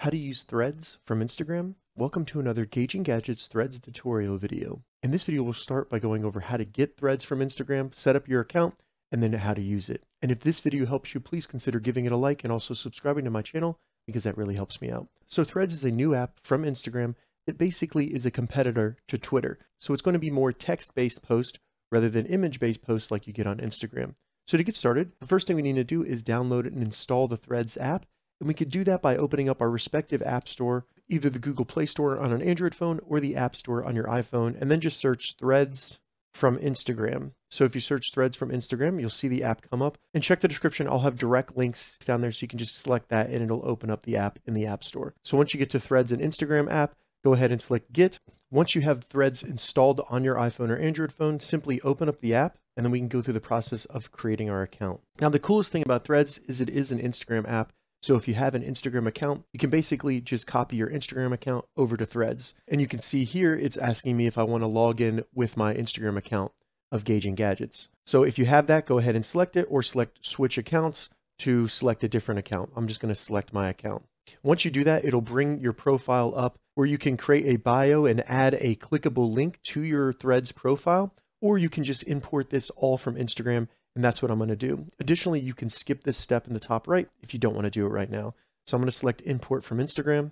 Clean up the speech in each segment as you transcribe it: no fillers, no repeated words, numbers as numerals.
How to use Threads from Instagram? Welcome to another Gauging Gadgets Threads tutorial video. In this video, we'll start by going over how to get Threads from Instagram, set up your account, and then how to use it. And if this video helps you, please consider giving it a like and also subscribing to my channel because that really helps me out. So Threads is a new app from Instagram that basically is a competitor to Twitter. So it's going to be more text-based posts rather than image-based posts like you get on Instagram. So to get started, the first thing we need to do is download and install the Threads app. And we could do that by opening up our respective App Store, either the Google Play Store on an Android phone or the App Store on your iPhone, and then just search Threads from Instagram. So if you search Threads from Instagram, you'll see the app come up. And check the description, I'll have direct links down there so you can just select that and it'll open up the app in the App Store. So once you get to Threads and Instagram app, go ahead and select Get. Once you have Threads installed on your iPhone or Android phone, simply open up the app and then we can go through the process of creating our account. Now, the coolest thing about Threads is it is an Instagram app. So if you have an Instagram account, you can basically just copy your Instagram account over to Threads. And you can see here, it's asking me if I want to log in with my Instagram account of Gauging Gadgets. So if you have that, go ahead and select it or select switch accounts to select a different account. I'm just going to select my account. Once you do that, it'll bring your profile up where you can create a bio and add a clickable link to your Threads profile, or you can just import this all from Instagram. And that's what I'm going to do. Additionally, you can skip this step in the top right if you don't want to do it right now. So I'm going to select import from Instagram.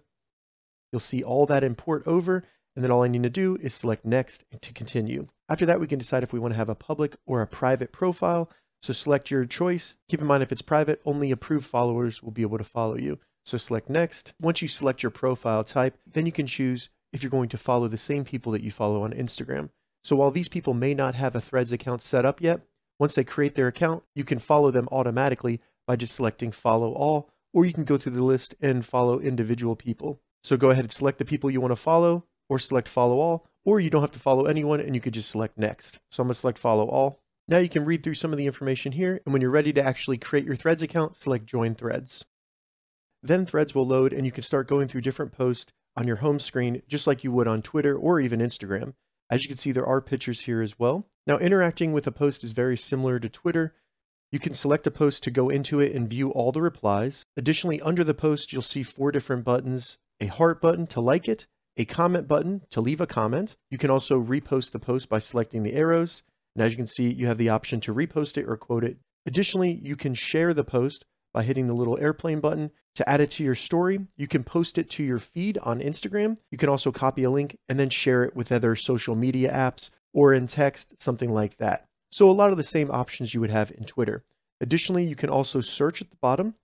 You'll see all that import over. And then all I need to do is select next to continue. After that, we can decide if we want to have a public or a private profile. So select your choice. Keep in mind, if it's private, only approved followers will be able to follow you. So select next. Once you select your profile type, then you can choose if you're going to follow the same people that you follow on Instagram. So while these people may not have a Threads account set up yet, once they create their account, you can follow them automatically by just selecting follow all, or you can go through the list and follow individual people. So go ahead and select the people you want to follow or select follow all, or you don't have to follow anyone and you could just select next. So I'm going to select follow all. Now you can read through some of the information here. And when you're ready to actually create your Threads account, select join Threads. Then Threads will load and you can start going through different posts on your home screen, just like you would on Twitter or even Instagram. As you can see, there are pictures here as well. Now, interacting with a post is very similar to Twitter. You can select a post to go into it and view all the replies. Additionally, under the post, you'll see four different buttons, a heart button to like it, a comment button to leave a comment. You can also repost the post by selecting the arrows. And as you can see, you have the option to repost it or quote it. Additionally, you can share the post by hitting the little airplane button to add it to your story. You can post it to your feed on Instagram. You can also copy a link and then share it with other social media apps or in text, something like that. So a lot of the same options you would have in Twitter. Additionally, you can also search at the bottom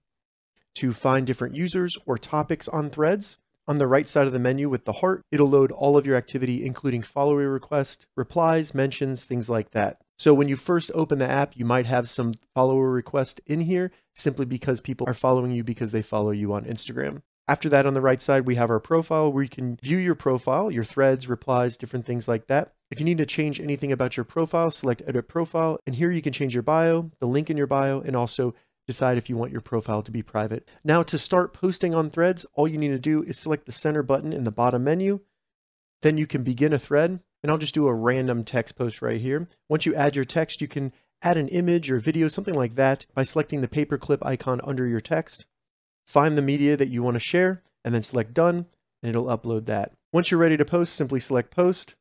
to find different users or topics on Threads. On the right side of the menu with the heart, it'll load all of your activity, including follower requests, replies, mentions, things like that. So when you first open the app, you might have some follower requests in here simply because people are following you because they follow you on Instagram. After that, on the right side, we have our profile where you can view your profile, your threads, replies, different things like that. If you need to change anything about your profile, select edit profile. And here you can change your bio, the link in your bio, and also decide if you want your profile to be private. Now, to start posting on Threads, all you need to do is select the center button in the bottom menu. Then you can begin a thread. And I'll just do a random text post right here. Once you add your text, you can add an image or video, something like that, by selecting the paperclip icon under your text. Find the media that you want to share and then select done, and it'll upload that. Once you're ready to post, simply select post,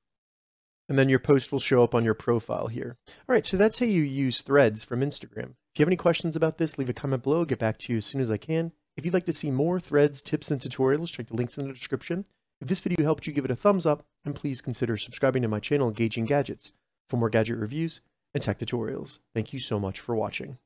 and then your post will show up on your profile here. All right, so that's how you use Threads from Instagram. If you have any questions about this, leave a comment below. I'll get back to you as soon as I can. If you'd like to see more Threads tips and tutorials, check the links in the description. If this video helped you, give it a thumbs up and please consider subscribing to my channel, Gauging Gadgets, for more gadget reviews and tech tutorials. Thank you so much for watching.